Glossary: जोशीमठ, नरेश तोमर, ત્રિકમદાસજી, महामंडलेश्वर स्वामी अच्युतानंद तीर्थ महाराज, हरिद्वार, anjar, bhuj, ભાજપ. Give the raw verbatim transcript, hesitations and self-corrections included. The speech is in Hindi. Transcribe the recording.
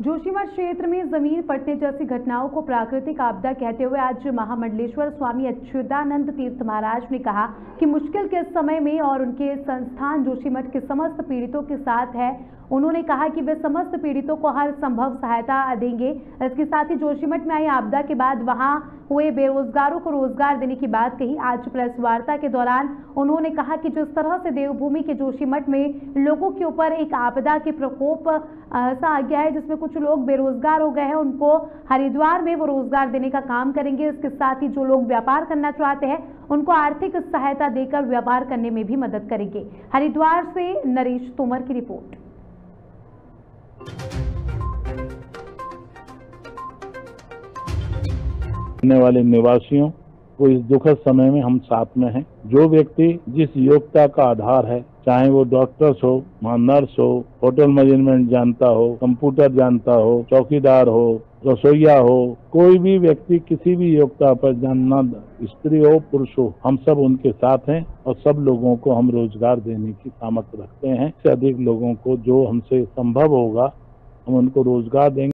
जोशीमठ क्षेत्र में जमीन फटने जैसी घटनाओं को प्राकृतिक आपदा कहते हुए आज महामंडलेश्वर स्वामी अच्युतानंद तीर्थ महाराज ने कहा कि मुश्किल के समय में और उनके संस्थान जोशीमठ के समस्त पीड़ितों के साथ है। उन्होंने कहा कि वे समस्त पीड़ितों को हर संभव सहायता देंगे। इसके साथ ही जोशीमठ में आई आपदा के बाद वहां हुए बेरोजगारों को रोजगार देने की बात कही। आज प्रेस वार्ता के दौरान उन्होंने कहा कि जिस तरह से देवभूमि के जोशीमठ में लोगों के ऊपर एक आपदा के प्रकोप ऐसा आ गया है जिसमें कुछ लोग बेरोजगार हो गए हैं, उनको हरिद्वार में वो रोजगार देने का काम करेंगे। इसके साथ ही जो लोग व्यापार करना चाहते हैं उनको आर्थिक सहायता देकर व्यापार करने में भी मदद करेंगे। हरिद्वार से नरेश तोमर की रिपोर्ट। वाले निवासियों को इस दुखद समय में हम साथ में हैं। जो व्यक्ति जिस योग्यता का आधार है, चाहे वो डॉक्टर्स हो, नर्स हो, होटल मैनेजमेंट जानता हो, कंप्यूटर जानता हो, चौकीदार हो, रसोईया हो, कोई भी व्यक्ति किसी भी योग्यता पर जानना, स्त्री हो पुरुष हो, हम सब उनके साथ हैं और सब लोगों को हम रोजगार देने की सामर्थ्य रखते हैं। से अधिक लोगों को जो हमसे संभव होगा हम उनको रोजगार देंगे।